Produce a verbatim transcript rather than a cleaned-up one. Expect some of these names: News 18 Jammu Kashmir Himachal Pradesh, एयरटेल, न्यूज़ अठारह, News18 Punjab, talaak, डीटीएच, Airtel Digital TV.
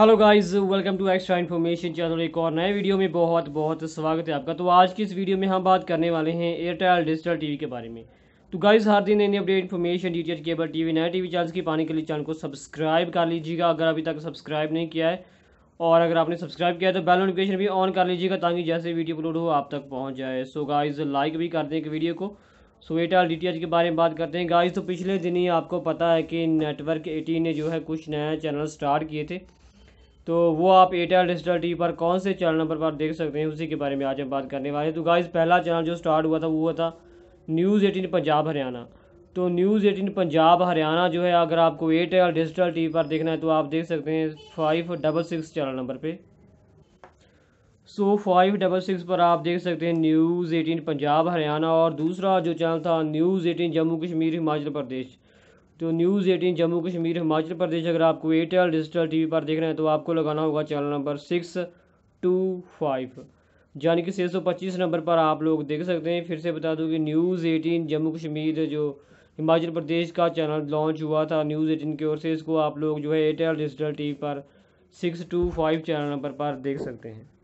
Hello guys, welcome to extra information channel. एक और नए वीडियो में बहुत बहुत स्वागत है आपका। तो आज की इस वीडियो में हम बात करने वाले हैं एयरटेल डिजिटल टीवी के बारे में। तो गाइस, हर दिन नई update information, detail, cable TV, नए टीवी चैनल्स की पाने के लिए चैनल को सब्सक्राइब कर लीजिएगा अगर अभी तक सब्सक्राइब नहीं किया है। और अगर आपने सब्सक्राइब किया तो बेल नोटिफिकेशन भी ऑन कर लीजिएगा ताकि जैसे वीडियो अपलोड हो आप तक पहुँच जाए। सो गाइज़, लाइक भी कर दें वीडियो को। सो एयरटेल डीटीएच के बारे में बात करते हैं गाइज़। तो पिछले दिन ही आपको पता है कि नेटवर्क अठारह ने जो है कुछ नया चैनल स्टार्ट किए थे, तो वो आप एयरटेल डिजिटल टीवी पर कौन से चैनल नंबर पर देख सकते हैं उसी के बारे में आज हम बात करने वाले हैं। तो गाइस, पहला चैनल जो स्टार्ट हुआ था वो हुआ था न्यूज़ अठारह पंजाब हरियाणा। तो न्यूज़ अठारह पंजाब हरियाणा जो है अगर आपको एयरटेल डिजिटल टीवी पर देखना है तो आप देख सकते हैं five double six channel number पे। सो फाइव डबल सिक्स पर आप देख सकते हैं न्यूज़ अठारह पंजाब हरियाणा। और दूसरा जो चैनल था न्यूज़ अठारह जम्मू कश्मीर हिमाचल प्रदेश। तो न्यूज़ अठारह जम्मू कश्मीर हिमाचल प्रदेश अगर आपको एयरटेल डिजिटल टीवी पर देखना है तो आपको लगाना होगा channel number six two five, यानी कि छः सौ पच्चीस नंबर पर आप लोग देख सकते हैं। फिर से बता दूं कि न्यूज़ अठारह जम्मू कश्मीर जो हिमाचल प्रदेश का चैनल लॉन्च हुआ था न्यूज़ अठारह की ओर से, इसको आप लोग जो है एयरटेल डिजिटल टीवी पर six two five channel number पर देख सकते हैं।